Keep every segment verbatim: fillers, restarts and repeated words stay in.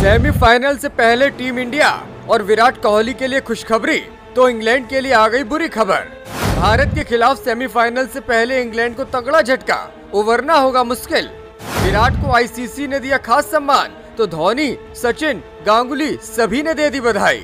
Semifinal से पहले team India और विराट कोहली के लिए खुशखबरी तो इंग्लैंड के लिए आ गई बुरी खबर। भारत के खिलाफ सेमीफाइनल से पहले इंग्लैंड को तगड़ा झटका, उबरना होगा मुश्किल। विराट को आईसीसी ने दिया खास सम्मान तो धोनी, सचिन, गांगुली सभी ने दे दी बधाई।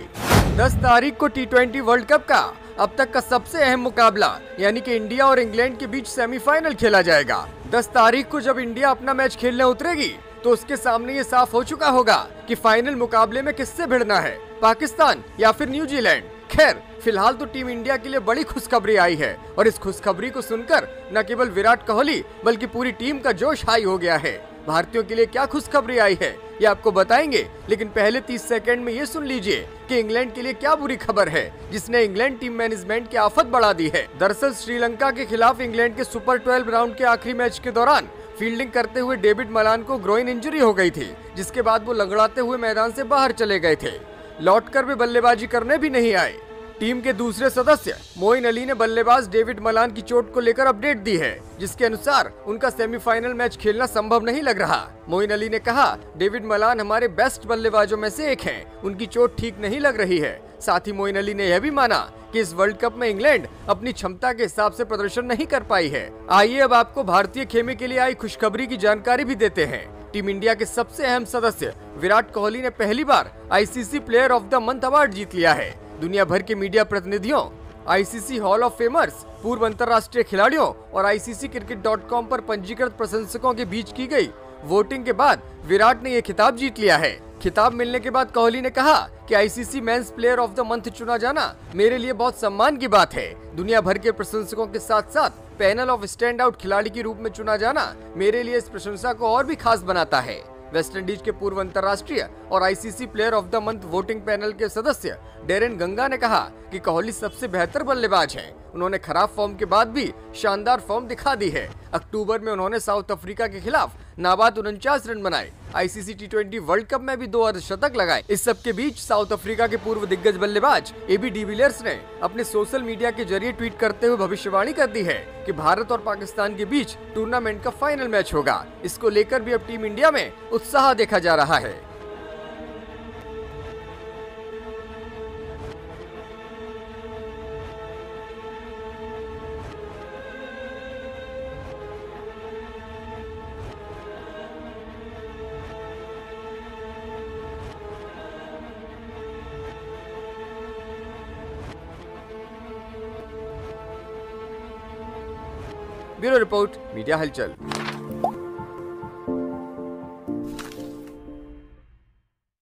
दस तारीख को टी ट्वेंटी वर्ल्ड कप का अब तक का सबसे अहम मुकाबला यानी कि इंडिया और इंग्लैंड के बीच सेमीफाइनल खेला जाएगा। दस तारीख को जब इंडिया अपना मैच खेलने उतरेगी तो उसके सामने ये साफ हो चुका होगा कि फाइनल मुकाबले में किससे भिड़ना है, पाकिस्तान या फिर न्यूजीलैंड। खैर फिलहाल तो टीम इंडिया के लिए बड़ी खुशखबरी आई है और इस खुशखबरी को सुनकर न केवल विराट कोहली बल्कि पूरी टीम का जोश हाई हो गया है। भारतीयों के लिए क्या खुशखबरी आई है ये आपको बताएंगे, लेकिन पहले तीस सेकंड में ये सुन लीजिए कि इंग्लैंड के लिए क्या बुरी खबर है जिसने इंग्लैंड टीम मैनेजमेंट की आफत बढ़ा दी है। दरअसल श्रीलंका के खिलाफ इंग्लैंड के सुपर ट्वेल्व राउंड के आखिरी मैच के दौरान फील्डिंग करते हुए डेविड मलान को ग्रोइन इंजरी हो गई थी, जिसके बाद वो लंगड़ाते हुए मैदान से बाहर चले गए थे। लौटकर वे बल्लेबाजी करने भी नहीं आए। टीम के दूसरे सदस्य मोइन अली ने बल्लेबाज डेविड मलान की चोट को लेकर अपडेट दी है, जिसके अनुसार उनका सेमीफाइनल मैच खेलना संभव नहीं लग रहा। मोइन अली ने कहा, डेविड मलान हमारे बेस्ट बल्लेबाजों में से एक हैं, उनकी चोट ठीक नहीं लग रही है। साथ ही मोइन अली ने यह भी माना कि इस वर्ल्ड कप में इंग्लैंड अपनी क्षमता के हिसाब से प्रदर्शन नहीं कर पाई है। आइए अब आपको भारतीय खेमे के लिए आई खुशखबरी की जानकारी भी देते हैं। टीम इंडिया के सबसे अहम सदस्य विराट कोहली ने पहली बार ICC player of the month award जीत लिया है। दुनिया भर के मीडिया प्रतिनिधियों, आईसीसी हॉल ऑफ फेमर्स, पूर्व अंतर्राष्ट्रीय खिलाड़ियों और आईसीसी क्रिकेट डॉट कॉम पर पंजीकृत प्रशंसकों के बीच की गई वोटिंग के बाद विराट ने ये खिताब जीत लिया है। खिताब मिलने के बाद कोहली ने कहा कि ICC men's player of the month चुना जाना मेरे लिए बहुत सम्मान की बात है। दुनिया भर के प्रशंसकों के साथ साथ पैनल ऑफ स्टैंड आउट खिलाड़ी के रूप में चुना जाना मेरे लिए इस प्रशंसा को और भी खास बनाता है। वेस्टइंडीज के पूर्व अंतर्राष्ट्रीय और ICC player of the month voting panel के सदस्य डेरिन गंगा ने कहा कि कोहली सबसे बेहतर बल्लेबाज हैं। उन्होंने खराब फॉर्म के बाद भी शानदार फॉर्म दिखा दी है। अक्टूबर में उन्होंने साउथ अफ्रीका के खिलाफ नाबाद उनचास रन बनाए। ICC T twenty world cup में भी दो अर्धशतक लगाए। इस सब के बीच साउथ अफ्रीका के पूर्व दिग्गज बल्लेबाज एबी डिविलियर्स ने अपने सोशल मीडिया के जरिए ट्वीट करते हुए भविष्यवाणी कर दी है कि भारत और पाकिस्तान के बीच टूर्नामेंट का फाइनल मैच होगा। इसको लेकर भी अब टीम इंडिया में उत्साह देखा जा रहा है। ब्यूरो रिपोर्ट, मीडिया हलचल।